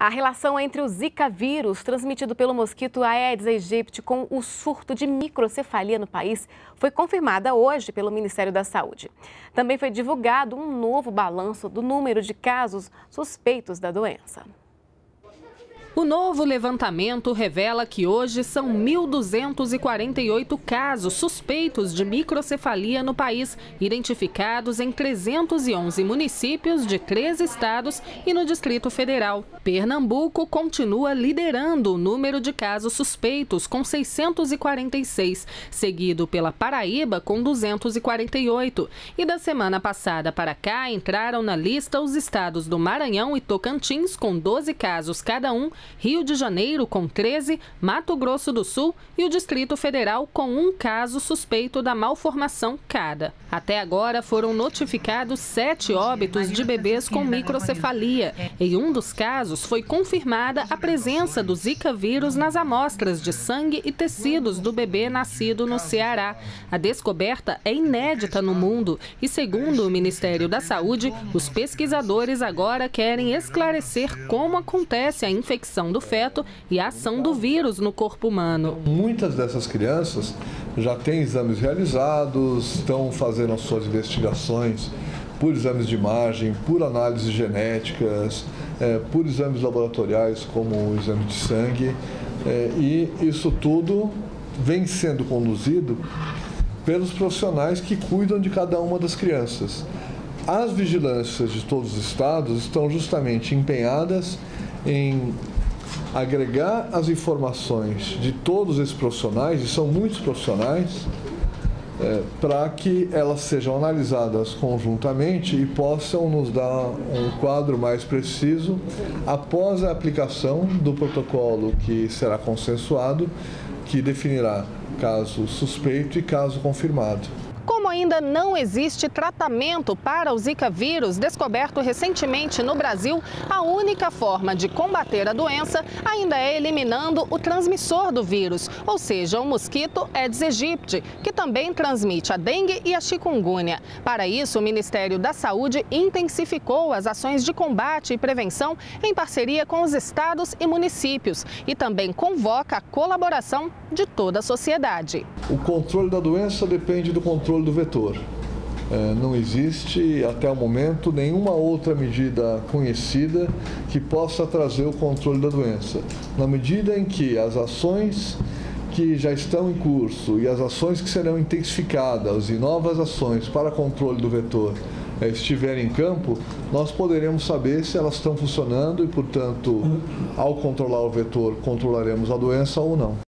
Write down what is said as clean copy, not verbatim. A relação entre o Zika vírus, transmitido pelo mosquito Aedes aegypti, com o surto de microcefalia no país foi confirmada hoje pelo Ministério da Saúde. Também foi divulgado um novo balanço do número de casos suspeitos da doença. O novo levantamento revela que hoje são 1.248 casos suspeitos de microcefalia no país, identificados em 311 municípios de 13 estados e no Distrito Federal. Pernambuco continua liderando o número de casos suspeitos, com 646, seguido pela Paraíba, com 248. E da semana passada para cá, entraram na lista os estados do Maranhão e Tocantins, com 12 casos cada um, Rio de Janeiro com 13, Mato Grosso do Sul e o Distrito Federal com um caso suspeito da malformação cada. Até agora foram notificados 7 óbitos de bebês com microcefalia. Em um dos casos foi confirmada a presença do Zika vírus nas amostras de sangue e tecidos do bebê nascido no Ceará. A descoberta é inédita no mundo e, segundo o Ministério da Saúde, os pesquisadores agora querem esclarecer como acontece a infecção do feto e a ação do vírus no corpo humano. Muitas dessas crianças já têm exames realizados, estão fazendo as suas investigações por exames de imagem, por análises genéticas, por exames laboratoriais como o exame de sangue, e isso tudo vem sendo conduzido pelos profissionais que cuidam de cada uma das crianças. As vigilâncias de todos os estados estão justamente empenhadas em agregar as informações de todos esses profissionais, e são muitos profissionais, para que elas sejam analisadas conjuntamente e possam nos dar um quadro mais preciso após a aplicação do protocolo que será consensuado, que definirá caso suspeito e caso confirmado. Como ainda não existe tratamento para o Zika vírus, descoberto recentemente no Brasil, a única forma de combater a doença ainda é eliminando o transmissor do vírus, ou seja, o mosquito Aedes aegypti, que também transmite a dengue e a chikungunya. Para isso, o Ministério da Saúde intensificou as ações de combate e prevenção em parceria com os estados e municípios e também convoca a colaboração de toda a sociedade. O controle da doença depende do controle do vetor. Não existe, até o momento, nenhuma outra medida conhecida que possa trazer o controle da doença. Na medida em que as ações que já estão em curso e as ações que serão intensificadas e novas ações para controle do vetor estiverem em campo, nós poderemos saber se elas estão funcionando e, portanto, ao controlar o vetor, controlaremos a doença ou não.